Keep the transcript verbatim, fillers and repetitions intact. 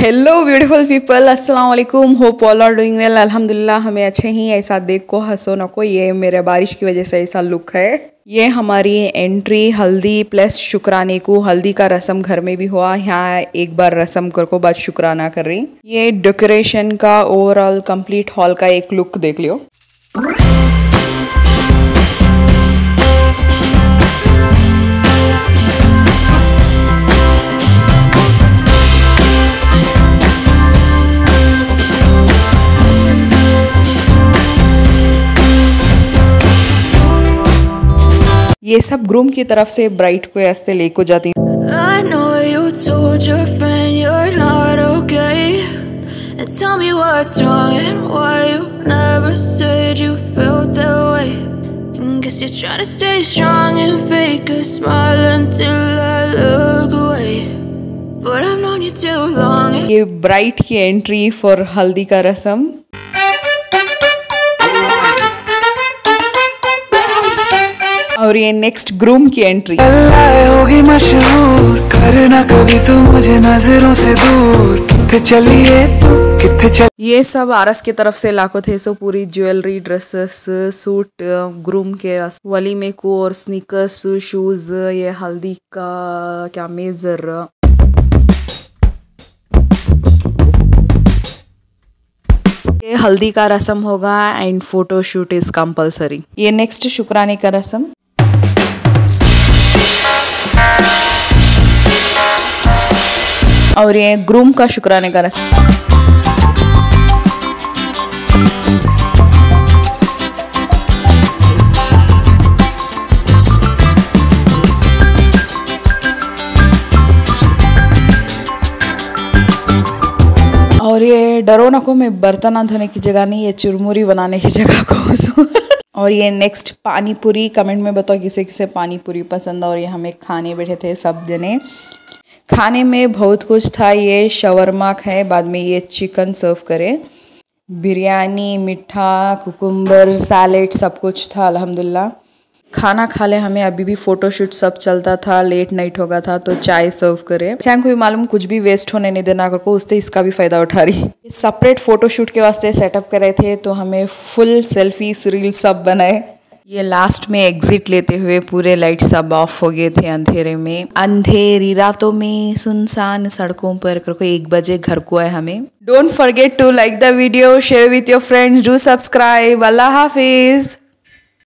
Hello beautiful people, अस्सलामुअलैकुम। Hope all are doing well. अल्हम्दुलिल्लाह हमें अच्छे ही। ऐसा देख को हंसो ना को, ये मेरे बारिश की वजह से ऐसा लुक है। ये हमारी एंट्री हल्दी प्लस शुक्राने को। हल्दी का रस्म घर में भी हुआ, यहाँ एक बार रस्म कर को बाद शुक्राना कर रही। ये डेकोरेशन का ओवरऑल कंप्लीट हॉल का एक लुक देख लियो। ये सब ग्रूम की तरफ से ब्राइट को ऐसे लेको जाती हैं। ये ब्राइट की एंट्री फॉर हल्दी का रस्म। और ये नेक्स्ट ग्रूम की एंट्री। होगी मशहूर करना कभी तू मुझे नजरों से दूर, किथे चलिए किथे चल। ये सब आरस की तरफ से लाखों थे। सो पूरी ज्वेलरी, ड्रेसेस, सूट ग्रूम के वली में को और स्नीकर्स, शूज। ये हल्दी का क्या मेजर। ये हल्दी का रस्म होगा and photo shoot is compulsory. ये नेक्स्ट शुक्राने का रस्म। और ये ग्रूम का शुक्राने का रस्म। और ये डरो ना को, मैं बर्तन धोने की जगह नहीं, ये चुरमुरी बनाने की जगह को। और ये नेक्स्ट पानी पूरी। कमेंट में बताओ किसे किसे पानी पूरी पसंद। और ये हमें खाने बैठे थे सब जने। खाने में बहुत कुछ था। ये शवरमा है, बाद में ये चिकन सर्व करे, बिरयानी, मिठा, कुकुम्बर, सैलेड, सब कुछ था अल्हम्दुलिल्लाह। खाना खा ले, हमें अभी भी फोटोशूट सब चलता था, लेट नाइट हो गया था, तो चाय सर्व करे। चाय को भी मालूम कुछ भी वेस्ट होने नहीं देना करको, उससे इसका भी फायदा उठा रही। सेपरेट फोटोशूट के वास्ते सेटअप करे थे, तो हमें फुल सेल्फी रील सब बनाए। ये लास्ट में एग्जिट लेते हुए पूरे लाइट सब ऑफ हो गए थे अंधेरे में। अंधेरी रातों में सुनसान सड़कों पर करको एक बजे घर को आए हमें। Don't forget to like the video, share with your friends, do subscribe. अल्लाह हाफिज।